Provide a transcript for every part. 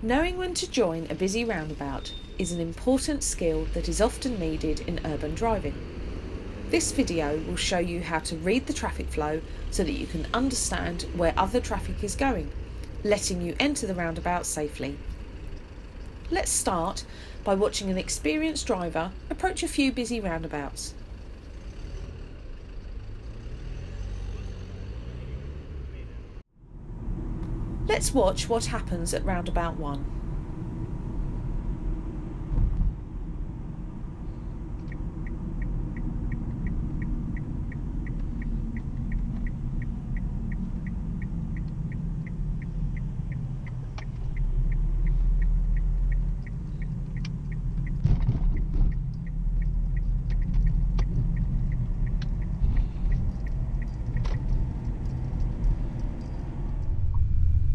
Knowing when to join a busy roundabout is an important skill that is often needed in urban driving. This video will show you how to read the traffic flow so that you can understand where other traffic is going, letting you enter the roundabout safely. Let's start by watching an experienced driver approach a few busy roundabouts. Let's watch what happens at roundabout 1.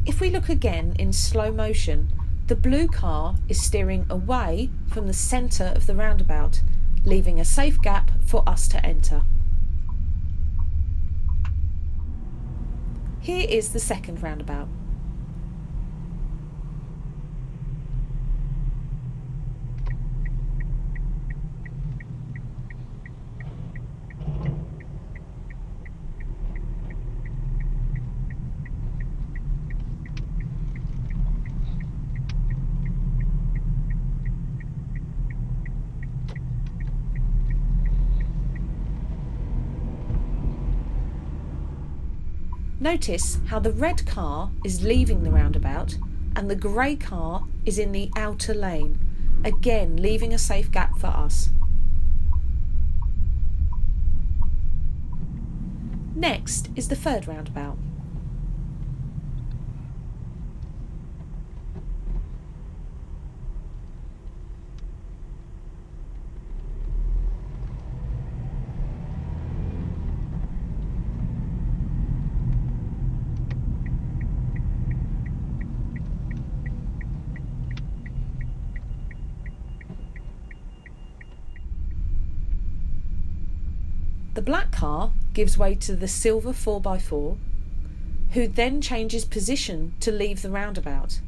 If we look again in slow motion, the blue car is steering away from the centre of the roundabout, leaving a safe gap for us to enter. Here is the second roundabout. Notice how the red car is leaving the roundabout and the grey car is in the outer lane, again leaving a safe gap for us. Next is the third roundabout. The black car gives way to the silver 4x4, who then changes position to leave the roundabout,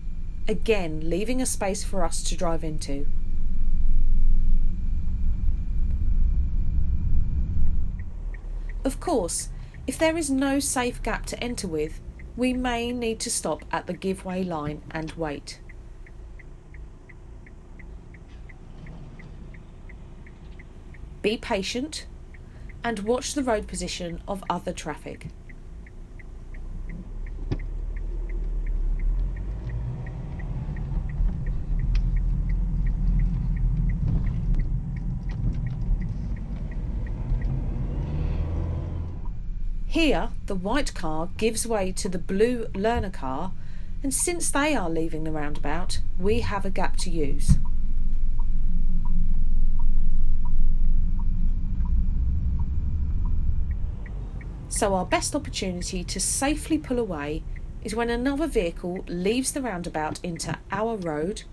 again leaving a space for us to drive into. Of course, if there is no safe gap to enter with, we may need to stop at the giveaway line and wait. Be patient and watch the road position of other traffic. Here, the white car gives way to the blue learner car, and since they are leaving the roundabout, we have a gap to use. So our best opportunity to safely pull away is when another vehicle leaves the roundabout into our road,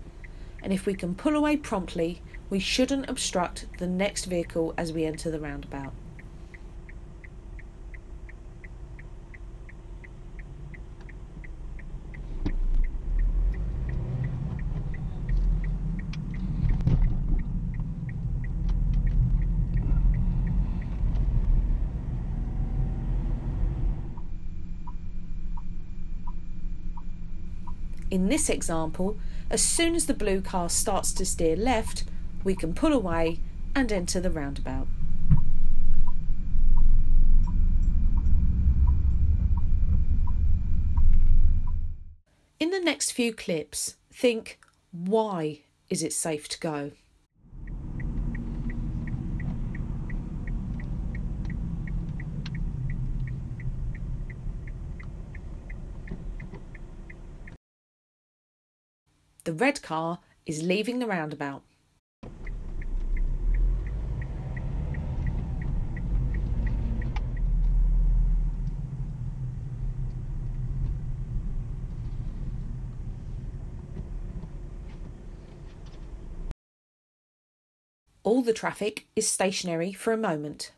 and if we can pull away promptly, we shouldn't obstruct the next vehicle as we enter the roundabout. In this example, as soon as the blue car starts to steer left, we can pull away and enter the roundabout. In the next few clips, think, why is it safe to go? The red car is leaving the roundabout. All the traffic is stationary for a moment.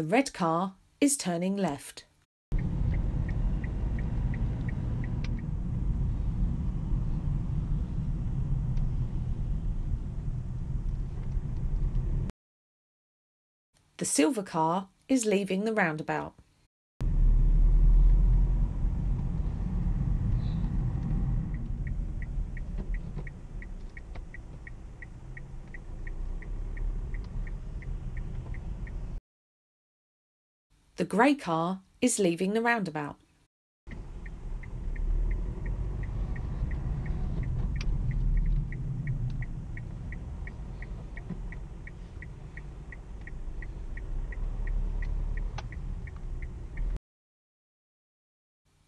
The red car is turning left. The silver car is leaving the roundabout. The grey car is leaving the roundabout.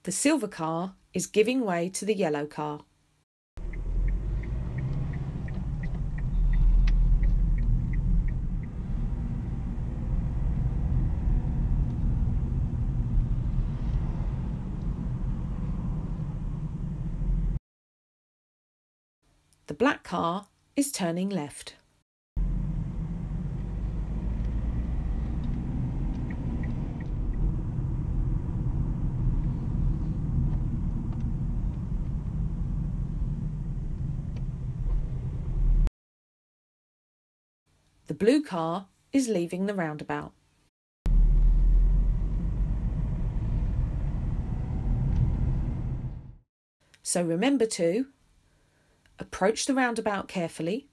The silver car is giving way to the yellow car. The black car is turning left. The blue car is leaving the roundabout. So remember to approach the roundabout carefully,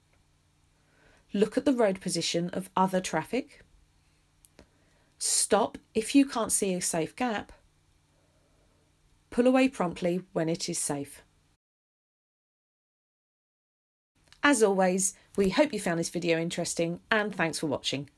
look at the road position of other traffic, stop if you can't see a safe gap, pull away promptly when it is safe. As always, we hope you found this video interesting and thanks for watching.